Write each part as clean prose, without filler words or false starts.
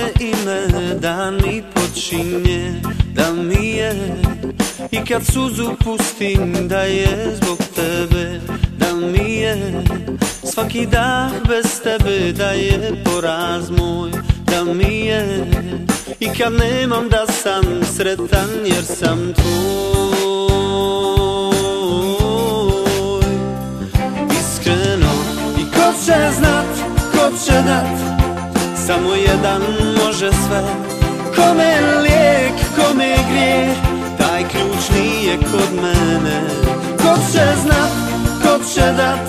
tvoje ime da mi počinje, da mi je. I kad suzu pustim da je zbog tebe, da mi je. Svaki dah bez tebe da je poraz moj, da mi je. I kad nemam da sam sretan jer sam tvoj. Iskreno, i ko će znat, ko će dat, samo jedan može sve. Kome lijek, kome grijeh, taj ključ nije kod mene. Ko će znat, ko će dat,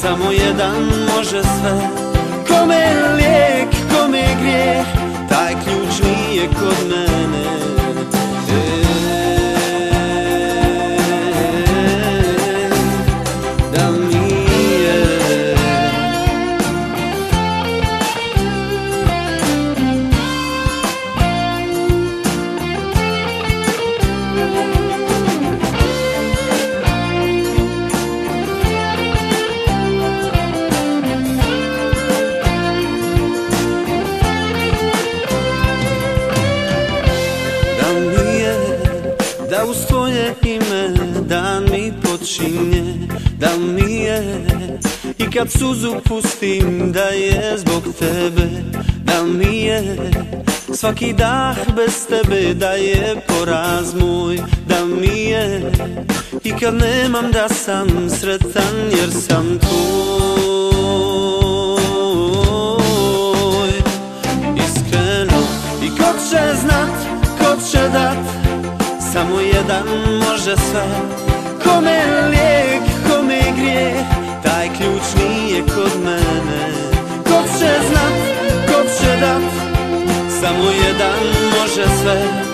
samo jedan može sve. Kome lijek, kome grijeh, taj ključ nije kod mene. Da mi je. Da uz tvoje ime dan mi počinje, da mi je. I kad suzu pustim da je zbog tebe, da mi je. Svaki dah bez tebe da je poraz moj, da mi je. I kad nemam da sam sretan jer sam tvoj. Iskreno, i ko će znat, ko će dat, samo jedan može sve. Kome lijek, kome grijeh, taj ključ nije kod mene. Ko će znat, ko će dat, samo jedan može sve.